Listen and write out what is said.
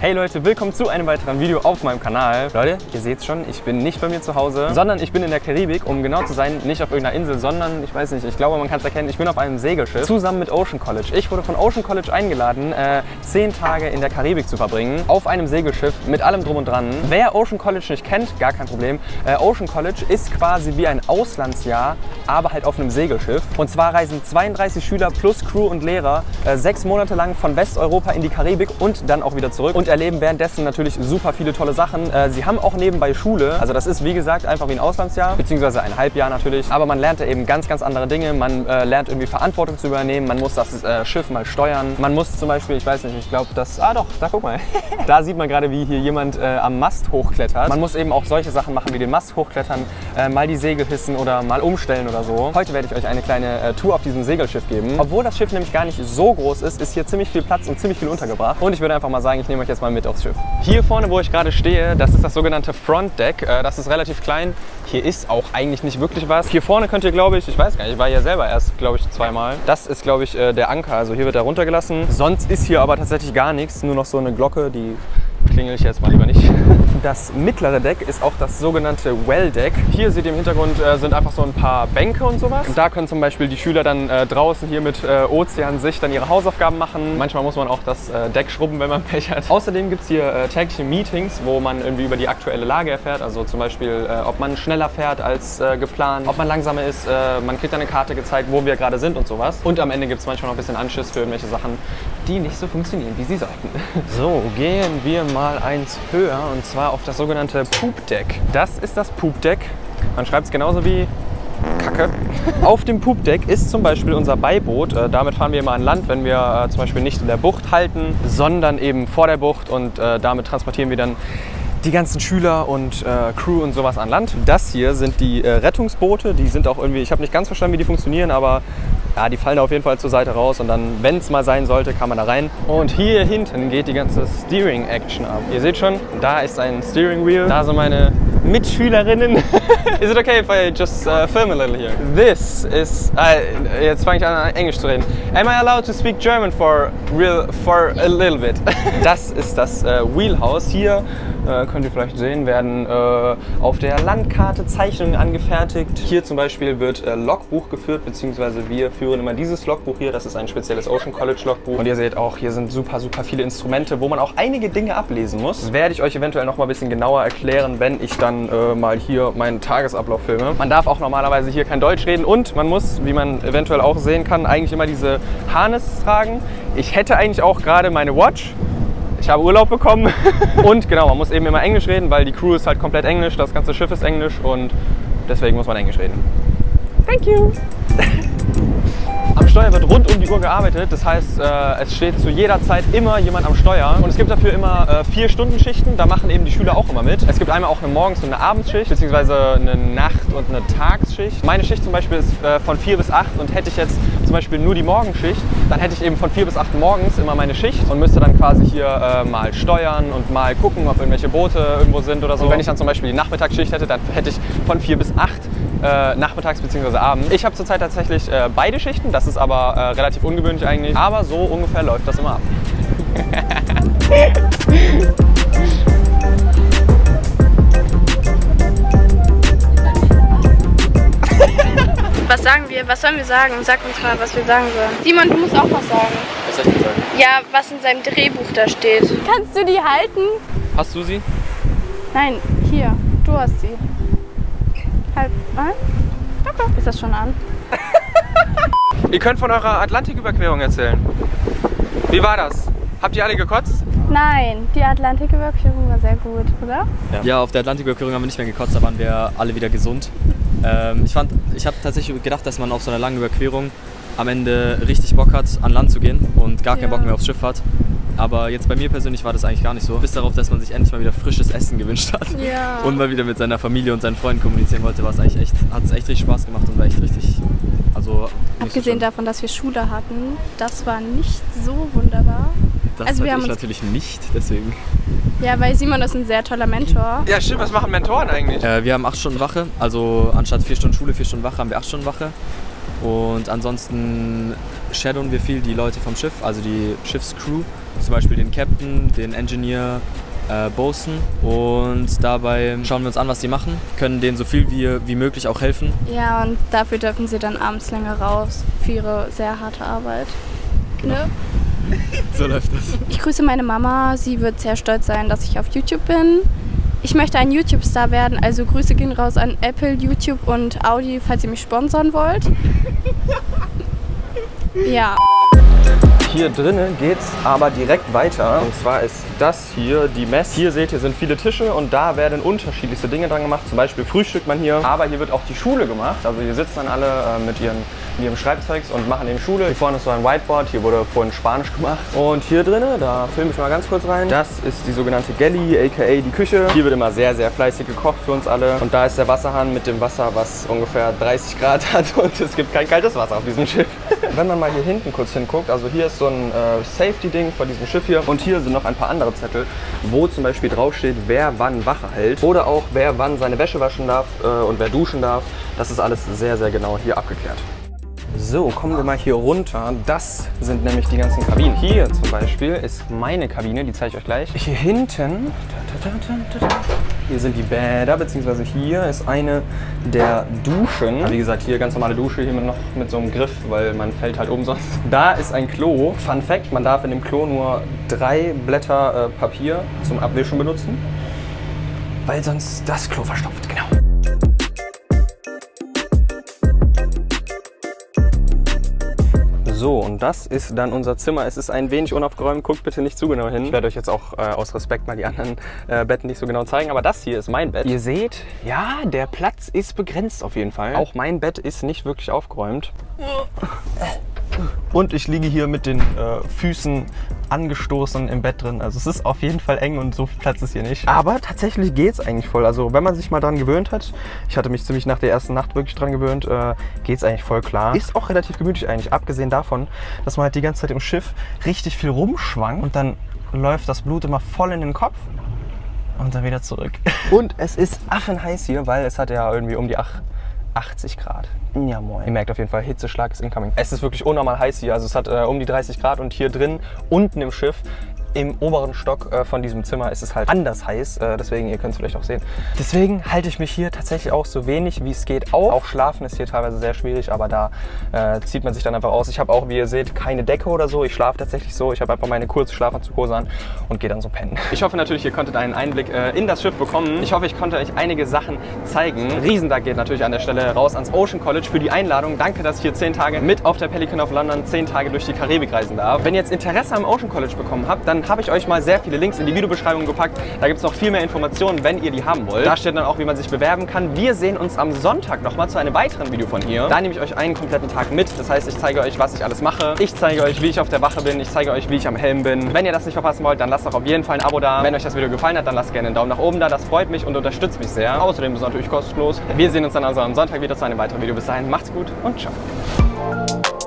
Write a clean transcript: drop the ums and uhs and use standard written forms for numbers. Hey Leute, willkommen zu einem weiteren Video auf meinem Kanal. Leute, ihr seht's schon, ich bin nicht bei mir zu Hause, sondern ich bin in der Karibik, um genau zu sein, nicht auf irgendeiner Insel, sondern, ich weiß nicht, ich glaube, man kann es erkennen, ich bin auf einem Segelschiff, zusammen mit Ocean College. Ich wurde von Ocean College eingeladen, 10 Tage in der Karibik zu verbringen, auf einem Segelschiff, mit allem drum und dran. Wer Ocean College nicht kennt, gar kein Problem. Ocean College ist quasi wie ein Auslandsjahr, aber halt auf einem Segelschiff. Und zwar reisen 32 Schüler plus Crew und Lehrer 6 Monate lang von Westeuropa in die Karibik und dann auch wieder zurück und erleben währenddessen natürlich super viele tolle Sachen. Sie haben auch nebenbei Schule, also das ist wie gesagt einfach wie ein Auslandsjahr, beziehungsweise ein Halbjahr natürlich, aber man lernt da eben ganz, ganz andere Dinge. Man lernt irgendwie Verantwortung zu übernehmen, man muss das Schiff mal steuern, man muss zum Beispiel, ich weiß nicht, ich glaube das, ah doch, da guck mal, da sieht man gerade, wie hier jemand am Mast hochklettert. Man muss eben auch solche Sachen machen, wie den Mast hochklettern, mal die Segel hissen oder mal umstellen oder so. Heute werde ich euch eine kleine Tour auf diesem Segelschiff geben. Obwohl das Schiff nämlich gar nicht so groß ist, ist hier ziemlich viel Platz und ziemlich viel untergebracht und ich würde einfach mal sagen, ich nehme euch jetzt mal mit aufs Schiff. Hier vorne, wo ich gerade stehe, das ist das sogenannte Front Deck. Das ist relativ klein. Hier ist auch eigentlich nicht wirklich was. Hier vorne könnt ihr, glaube ich, ich weiß gar nicht, ich war ja selber erst, glaube ich, 2-mal. Das ist, glaube ich, der Anker. Also hier wird er runtergelassen. Sonst ist hier aber tatsächlich gar nichts. Nur noch so eine Glocke, die klingel ich jetzt mal lieber nicht. Das mittlere Deck ist auch das sogenannte Well-Deck. Hier seht ihr im Hintergrund sind einfach so ein paar Bänke und sowas. Und da können zum Beispiel die Schüler dann draußen hier mit Ozeansicht dann ihre Hausaufgaben machen. Manchmal muss man auch das Deck schrubben, wenn man Pech hat. Außerdem gibt es hier tägliche Meetings, wo man irgendwie über die aktuelle Lage erfährt. Also zum Beispiel, ob man schneller fährt als geplant, ob man langsamer ist. Man kriegt dann eine Karte gezeigt, wo wir gerade sind und sowas. Und am Ende gibt es manchmal noch ein bisschen Anschiss für irgendwelche Sachen, die nicht so funktionieren, wie sie sollten. So, gehen wir mal eins höher und zwar auf das sogenannte Poop Deck. Das ist das Poop Deck. Man schreibt es genauso wie Kacke. Auf dem Poop Deck ist zum Beispiel unser Beiboot. Damit fahren wir immer an Land, wenn wir zum Beispiel nicht in der Bucht halten, sondern eben vor der Bucht und damit transportieren wir dann die ganzen Schüler und Crew und sowas an Land. Das hier sind die Rettungsboote. Die sind auch irgendwie, ich habe nicht ganz verstanden, wie die funktionieren, aber ja, die fallen da auf jeden Fall zur Seite raus und dann, wenn es mal sein sollte, kann man da rein. Und hier hinten geht die ganze Steering-Action ab. Ihr seht schon, da ist ein Steering Wheel, da sind meine Mitschülerinnen. Is it okay if I just film a little here? This is... jetzt fange ich an, Englisch zu reden. Am I allowed to speak German for a little bit? Das ist das Wheelhouse. Hier, könnt ihr vielleicht sehen, werden auf der Landkarte Zeichnungen angefertigt. Hier zum Beispiel wird Logbuch geführt, beziehungsweise wir führen immer dieses Logbuch hier. Das ist ein spezielles Ocean College Logbuch. Und ihr seht auch, hier sind super, super viele Instrumente, wo man auch einige Dinge ablesen muss. Das werde ich euch eventuell noch mal ein bisschen genauer erklären, wenn ich dann mal hier meinen Tagesablauf filme. Man darf auch normalerweise hier kein Deutsch reden und man muss, wie man eventuell auch sehen kann, eigentlich immer diese Harness tragen. Ich hätte eigentlich auch gerade meine Watch. Ich habe Urlaub bekommen. Und genau, man muss eben immer Englisch reden, weil die Crew ist halt komplett Englisch, das ganze Schiff ist Englisch und deswegen muss man Englisch reden. Thank you! Am Steuer wird rund um die Uhr gearbeitet, das heißt, es steht zu jeder Zeit immer jemand am Steuer und es gibt dafür immer 4-Stunden-Schichten, da machen eben die Schüler auch immer mit. Es gibt einmal auch eine Morgens- und eine Abendschicht, beziehungsweise eine Nacht- und eine Tagsschicht. Meine Schicht zum Beispiel ist von 4 bis 8 und hätte ich jetzt zum Beispiel nur die Morgenschicht, dann hätte ich eben von 4 bis 8 morgens immer meine Schicht und müsste dann quasi hier mal steuern und mal gucken, ob irgendwelche Boote irgendwo sind oder so. Und wenn ich dann zum Beispiel die Nachmittagsschicht hätte, dann hätte ich von 4 bis 8 nachmittags bzw. abends. Ich habe zurzeit tatsächlich beide Schichten, das ist aber relativ ungewöhnlich eigentlich, aber so ungefähr läuft das immer ab. Was sagen wir? Was sollen wir sagen? Sag uns mal, was wir sagen sollen. Simon, du musst auch was sagen. Was soll ich denn sagen? Ja, was in seinem Drehbuch da steht. Kannst du die halten? Hast du sie? Nein, hier. Du hast sie. Halb an? Okay. Ist das schon an? Ihr könnt von eurer Atlantiküberquerung erzählen. Wie war das? Habt ihr alle gekotzt? Nein, die Atlantiküberquerung war sehr gut, oder? Ja, ja, auf der Atlantiküberquerung haben wir nicht mehr gekotzt, da waren wir alle wieder gesund. Ich habe tatsächlich gedacht, dass man auf so einer langen Überquerung am Ende richtig Bock hat, an Land zu gehen und gar keinen Bock mehr aufs Schiff hat. Aber jetzt bei mir persönlich war das eigentlich gar nicht so. Bis darauf, dass man sich endlich mal wieder frisches Essen gewünscht hat und mal wieder mit seiner Familie und seinen Freunden kommunizieren wollte, war es eigentlich echt, hat es echt richtig Spaß gemacht und war echt richtig, also... Abgesehen davon, dass wir Schule hatten, das war nicht so wunderbar. Das also hatte ich natürlich nicht, deswegen. Ja, weil Simon ist ein sehr toller Mentor. Ja, stimmt, was machen Mentoren eigentlich? Wir haben 8 Stunden Wache, also anstatt 4 Stunden Schule, 4 Stunden Wache haben wir 8 Stunden Wache. Und ansonsten shadowen wir viel die Leute vom Schiff, also die Schiffscrew, zum Beispiel den Captain, den Engineer, Bosun, und dabei schauen wir uns an, was die machen, können denen so viel wie möglich auch helfen. Ja, und dafür dürfen sie dann abends länger raus für ihre sehr harte Arbeit. Genau. Ne? So läuft das. Ich grüße meine Mama, sie wird sehr stolz sein, dass ich auf YouTube bin. Ich möchte ein YouTube-Star werden, also Grüße gehen raus an Apple, YouTube und Audi, falls ihr mich sponsern wollt. Ja. Hier drinnen geht's aber direkt weiter, und zwar ist das hier die Mess. Hier seht ihr, sind viele Tische und da werden unterschiedlichste Dinge dran gemacht, zum Beispiel frühstückt man hier, aber hier wird auch die Schule gemacht, also hier sitzen dann alle mit ihrem Schreibzeugs und machen eben Schule. Hier vorne ist so ein Whiteboard, hier wurde vorhin Spanisch gemacht, und hier drinnen, da filme ich mal ganz kurz rein, das ist die sogenannte Galley, aka die Küche. Hier wird immer sehr, sehr fleißig gekocht für uns alle, und da ist der Wasserhahn mit dem Wasser, was ungefähr 30 Grad hat, und es gibt kein kaltes Wasser auf diesem Schiff. Wenn man mal hier hinten kurz hinguckt, also hier ist so ein Safety-Ding von diesem Schiff hier, und hier sind noch ein paar andere Zettel, wo zum Beispiel draufsteht, wer wann Wache hält oder auch wer wann seine Wäsche waschen darf und wer duschen darf. Das ist alles sehr, sehr genau hier abgeklärt. So, kommen wir mal hier runter. Das sind nämlich die ganzen Kabinen. Hier zum Beispiel ist meine Kabine, die zeige ich euch gleich. Hier hinten, hier sind die Bäder, beziehungsweise hier ist eine der Duschen. Wie gesagt, hier ganz normale Dusche, hier noch mit so einem Griff, weil man fällt halt um sonst. Da ist ein Klo. Fun Fact, man darf in dem Klo nur 3 Blätter Papier zum Abwischen benutzen, weil sonst das Klo verstopft, genau. So, und das ist dann unser Zimmer. Es ist ein wenig unaufgeräumt, guckt bitte nicht zu genau hin. Ich werde euch jetzt auch aus Respekt mal die anderen Betten nicht so genau zeigen, aber das hier ist mein Bett. Ihr seht, ja, der Platz ist begrenzt auf jeden Fall. Auch mein Bett ist nicht wirklich aufgeräumt. Und ich liege hier mit den Füßen angestoßen im Bett drin. Also es ist auf jeden Fall eng und so viel Platz ist hier nicht. Aber tatsächlich geht es eigentlich voll. Also wenn man sich mal dran gewöhnt hat, ich hatte mich ziemlich nach der ersten Nacht wirklich dran gewöhnt, geht es eigentlich voll klar. Ist auch relativ gemütlich eigentlich, abgesehen davon, dass man halt die ganze Zeit im Schiff richtig viel rumschwankt und dann läuft das Blut immer voll in den Kopf. Und dann wieder zurück. Und es ist affenheiß hier, weil es hat ja irgendwie um die 80 Grad. Ja, moin. Ihr merkt auf jeden Fall, Hitzeschlag ist incoming. Es ist wirklich unnormal heiß hier, also es hat um die 30 Grad und hier drin, unten im Schiff, im oberen Stock von diesem Zimmer ist es halt anders heiß, deswegen, ihr könnt es vielleicht auch sehen. Deswegen halte ich mich hier tatsächlich auch so wenig wie es geht auf. Auch schlafen ist hier teilweise sehr schwierig, aber da zieht man sich dann einfach aus. Ich habe auch, wie ihr seht, keine Decke oder so. Ich schlafe tatsächlich so. Ich habe einfach meine kurze Schlafanzughose an und gehe dann so pennen. Ich hoffe natürlich, ihr konntet einen Einblick in das Schiff bekommen. Ich hoffe, ich konnte euch einige Sachen zeigen. Riesendank geht natürlich an der Stelle raus ans Ocean College für die Einladung. Danke, dass ich hier 10 Tage mit auf der Pelican of London 10 Tage durch die Karibik reisen darf. Wenn ihr jetzt Interesse am Ocean College bekommen habt, dann habe ich euch mal sehr viele Links in die Videobeschreibung gepackt. Da gibt es noch viel mehr Informationen, wenn ihr die haben wollt. Da steht dann auch, wie man sich bewerben kann. Wir sehen uns am Sonntag nochmal zu einem weiteren Video von hier. Da nehme ich euch einen kompletten Tag mit. Das heißt, ich zeige euch, was ich alles mache. Ich zeige euch, wie ich auf der Wache bin. Ich zeige euch, wie ich am Helm bin. Wenn ihr das nicht verpassen wollt, dann lasst doch auf jeden Fall ein Abo da. Wenn euch das Video gefallen hat, dann lasst gerne einen Daumen nach oben da. Das freut mich und unterstützt mich sehr. Außerdem ist es natürlich kostenlos. Wir sehen uns dann also am Sonntag wieder zu einem weiteren Video. Bis dahin, macht's gut und ciao.